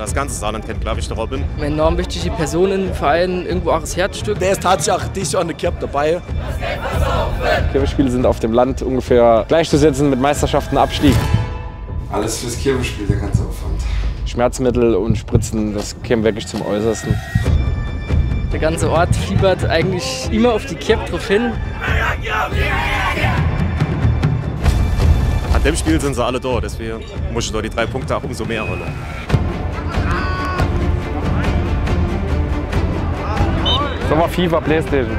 Das ganze Saarland kennt, glaube ich, der Robin. Eine enorm wichtige Person im Verein, irgendwo auch das Herzstück. Der ist tatsächlich auch dieses Jahr in der Kirp dabei. Kirwespiele sind auf dem Land ungefähr gleichzusetzen mit Meisterschaften, Abstieg. Alles fürs Kirwespiel, der ganze Aufwand. Schmerzmittel und Spritzen, das käme wirklich zum Äußersten. Der ganze Ort fiebert eigentlich immer auf die Kirp drauf hin. An dem Spiel sind sie alle da, deswegen muss ich da die 3 Punkte auch umso mehr holen. Sommer FIFA, Playstation.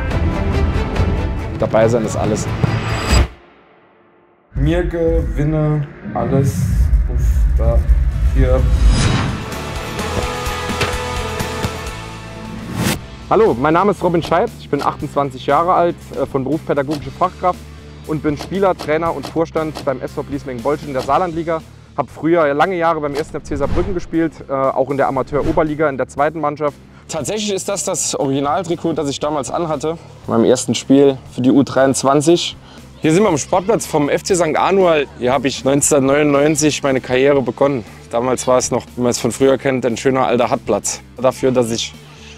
Dabei sein ist alles. Mir gewinne alles auf der Kirp. Hallo, mein Name ist Robin Scheid, ich bin 28 Jahre alt, von Beruf pädagogische Fachkraft und bin Spieler, Trainer und Vorstand beim SV Bliesmengen-Bolchen in der Saarlandliga. Habe früher lange Jahre beim 1. FC Saarbrücken gespielt, auch in der Amateuroberliga in der 2. Mannschaft. Tatsächlich ist das das Originaltrikot, das ich damals anhatte, meinem ersten Spiel für die U23. Hier sind wir am Sportplatz vom FC St. Arnual. Hier habe ich 1999 meine Karriere begonnen. Damals war es noch, wie man es von früher kennt, ein schöner alter Hartplatz. Dafür, dass ich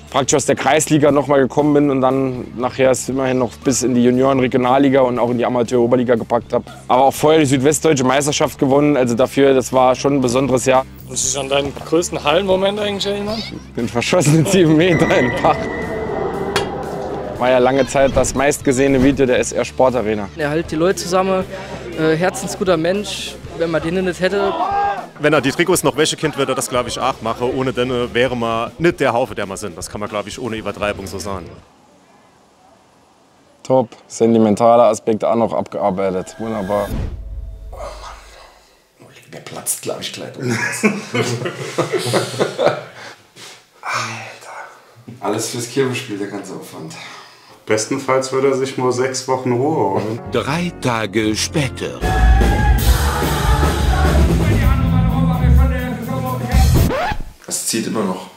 praktisch aus der Kreisliga noch mal gekommen bin und dann nachher es immerhin noch bis in die Junioren-Regionalliga und auch in die Amateur-Oberliga gepackt habe. Aber auch vorher die südwestdeutsche Meisterschaft gewonnen, also dafür, das war schon ein besonderes Jahr. Kannst du dich an deinen größten Hallenmoment eigentlich erinnern? Den verschossenen 7 Meter im Bach. War ja lange Zeit das meistgesehene Video der SR Sport Arena. Er hält die Leute zusammen, herzensguter Mensch, wenn man den nicht hätte. Wenn er die Trikots noch wäsche kennt, wird er das, glaube ich, auch machen. Ohne den wäre man nicht der Haufe, der wir sind. Das kann man, glaube ich, ohne Übertreibung so sagen. Top. Sentimentale Aspekte auch noch abgearbeitet. Wunderbar. Oh Mann. Der platzt, glaube ich, gleich. Alter. Alles fürs Kirwespiel, der ganze Aufwand. Bestenfalls würde er sich nur 6 Wochen Ruhe holen. 3 Tage später. Das zieht immer noch.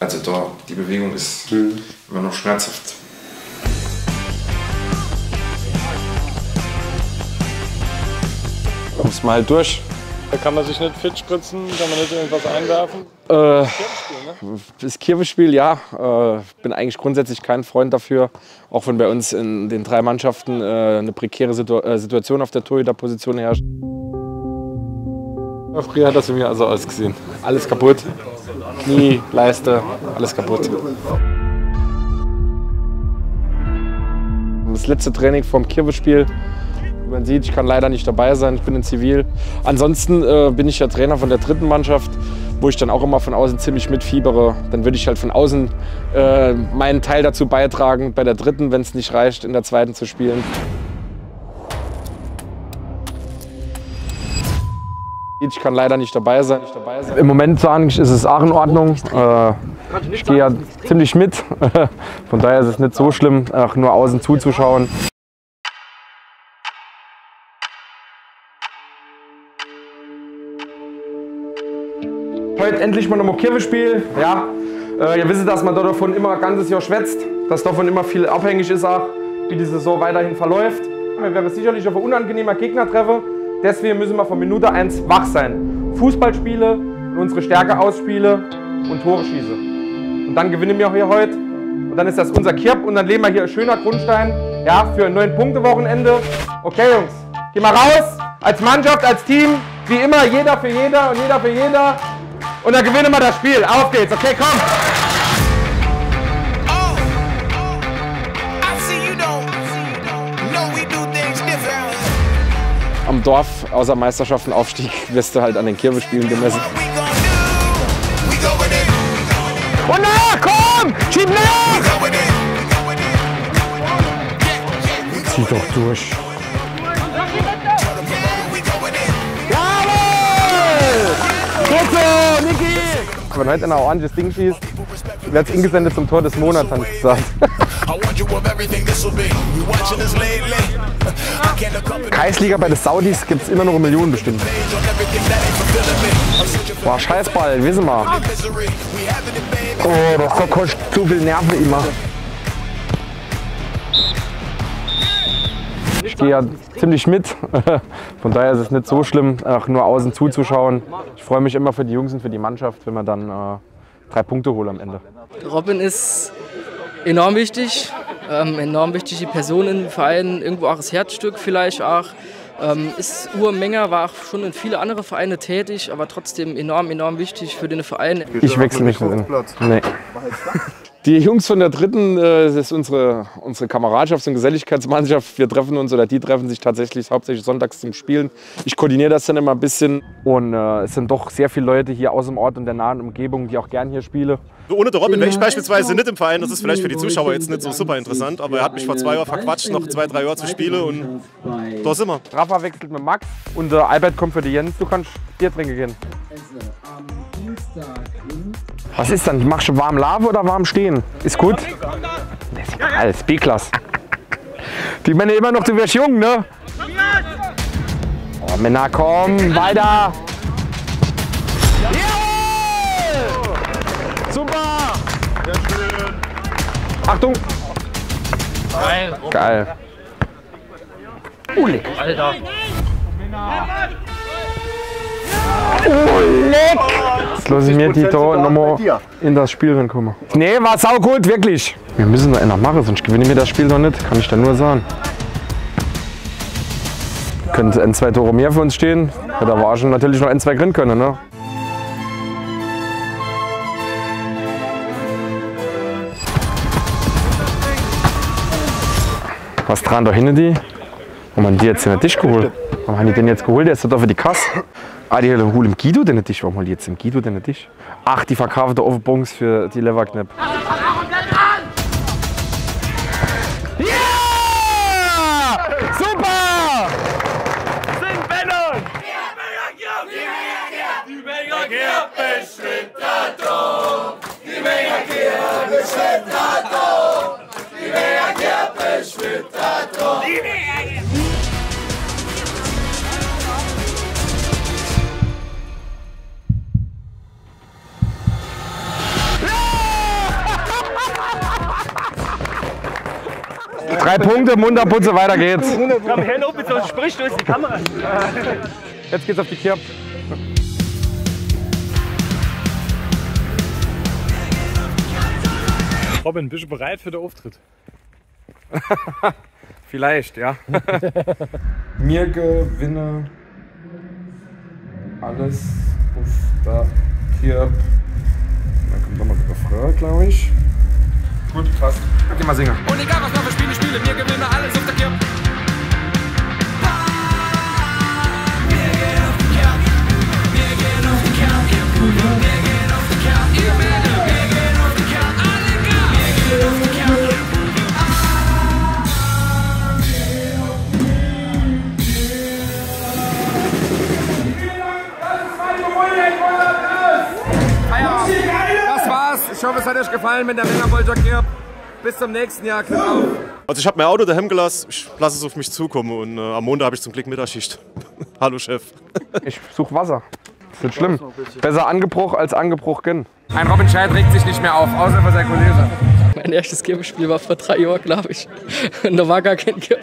Also da, die Bewegung ist immer noch schmerzhaft. Da muss man halt durch. Da kann man sich nicht fit spritzen, kann man nicht irgendwas einwerfen. Das Kirwespiel, ja. Bin eigentlich grundsätzlich kein Freund dafür. Auch wenn bei uns in den 3 Mannschaften eine prekäre Situation auf der Torhüterposition herrscht. Früher hat das in mir also ausgesehen. Alles kaputt. Knie, Leiste, alles kaputt. Das letzte Training vom Kirwespiel. Man sieht, ich kann leider nicht dabei sein, ich bin in Zivil. Ansonsten bin ich ja Trainer von der 3. Mannschaft, wo ich dann auch immer von außen ziemlich mitfiebere. Dann würde ich halt von außen meinen Teil dazu beitragen, bei der 3., wenn es nicht reicht, in der 2. zu spielen. Ich kann leider nicht dabei sein. Im Moment ist es auch in Ordnung. Ich gehe ja ziemlich mit. Von daher ist es nicht so schlimm, nur außen zuzuschauen. Heute endlich mal noch ein Kirwespiel. Ja. Ihr wisst, dass man davon immer ein ganzes Jahr schwätzt, dass davon immer viel abhängig ist, auch, wie die Saison weiterhin verläuft. Wir werden sicherlich auf einen unangenehmen Gegner treffen. Deswegen müssen wir von Minute 1 wach sein. Fußballspiele und unsere Stärke ausspiele und Tore schieße. Und dann gewinnen wir hier heute. Und dann ist das unser Kirp und dann legen wir hier ein schöner Grundstein, ja, für ein 9-Punkte-Wochenende. Okay, Jungs, geh mal raus. Als Mannschaft, als Team, wie immer, jeder für jeder und jeder für jeder. Und dann gewinnen wir das Spiel. Auf geht's, okay, komm. Am Dorf, außer Meisterschaften, Aufstieg, wirst du halt an den Kirwespielen gemessen. Und na, komm! Schieb nach! Zieh doch durch. Jawohl! Bitte, Niki! Wenn heute einer ordentliches Ding schießt, wird es ingesendet zum Tor des Monats, habe ich gesagt. Kreisliga bei den Saudis gibt es immer noch eine Million bestimmt. Boah, Scheißball, wissen wir. Oh, das kostet zu viel Nerven immer. Ich gehe ja ziemlich mit, von daher ist es nicht so schlimm, nur außen zuzuschauen. Ich freue mich immer für die Jungs und für die Mannschaft, wenn wir dann 3 Punkte holen am Ende. Robin ist enorm wichtig, enorm wichtige Person im Verein, irgendwo auch das Herzstück vielleicht auch. Ist Urmenger, war auch schon in viele andere Vereine tätig, aber trotzdem enorm wichtig für den Verein. Ich wechsle nicht mehr. Nee. Die Jungs von der Dritten, das ist unsere Kameradschafts- und Geselligkeitsmannschaft. Wir treffen uns, oder die treffen sich tatsächlich hauptsächlich sonntags zum Spielen. Ich koordiniere das dann immer ein bisschen. Und es sind doch sehr viele Leute hier aus dem Ort und der nahen Umgebung, die auch gern hier spielen. Ohne den Robin wäre ich beispielsweise nicht im Verein. Das ist vielleicht für die Zuschauer jetzt nicht so super interessant. Aber er hat mich vor 2 Jahren verquatscht, noch 2, 3 Jahre zu spielen. Und da sind wir. Rafa wechselt mit Max und Albert kommt für die Jens. Du kannst Bier trinken gehen. Was ist dann? Machst du warm Lava oder warm stehen? Ist gut? Das ist geil, das ist B-Klasse. Die Männer immer noch, du wärst jung, ne? Oh, Männer, komm, weiter! Yeah! Super! Sehr schön! Achtung! Geil! Geil! Ulik! Alter! Leck! Jetzt lasse ich mir die da nochmal in das Spiel reinkommen. Nee, war saugut, wirklich. Wir müssen da einer machen, sonst gewinne mir das Spiel doch nicht. Kann ich da nur sagen. Könnte ein, 2 Tore mehr für uns stehen. Ja, da war schon natürlich noch ein, 2 gewinnen können, ne? Was dran da hinten die? Haben wir die jetzt in den Tisch geholt? Warum haben die den jetzt geholt? Der ist doch für die Kasse. Ah, die holen im Guido den Tisch. Warum holen die jetzt im Guido den Tisch? Ach, die verkaufen da Ofenbons für die Leverknepp. Ja! Yeah! Super! Sind Benno! Die Mega-Kier bestimmt da drum! Die Mega-Kier bestimmt da drum! Die Mega-Kier bestimmt da drum! Die Mega-Kier! Drei Punkte, munter Putze, weiter geht's. Jetzt geht's auf die Kirb. Robin, bist du bereit für den Auftritt? Vielleicht, ja. Mir gewinne alles auf der Kirb. Dann kommt nochmal der Refrain, glaube ich. Gut, passt. Geh mal singen. Und egal was man für Spiele spiele, mir gewinne alles auf der Kirb. Wir gehen auf die Kirb. Wir gehen auf die Kirb. Wir gehen auf die Kirb. Ihr Männer, wir gehen auf die Kirb. Alle Kirb. Wir gehen auf die Kirb. Ich hoffe, es hat euch gefallen mit der Bliesmengen-Bolchen Kirb. Bis zum nächsten Jahr. Also ich habe mein Auto daheim gelassen. Ich lasse es auf mich zukommen. Und am Montag habe ich zum Glück Mittagsschicht. Hallo Chef. Ich suche Wasser. Das wird schlimm. Besser Angebruch als Angebruch gehen. Ein Robin Scheid regt sich nicht mehr auf, außer für sein Kollege. Mein erstes Kirb-Spiel war vor 3 Jahren, glaube ich. Und da war gar kein Kirb.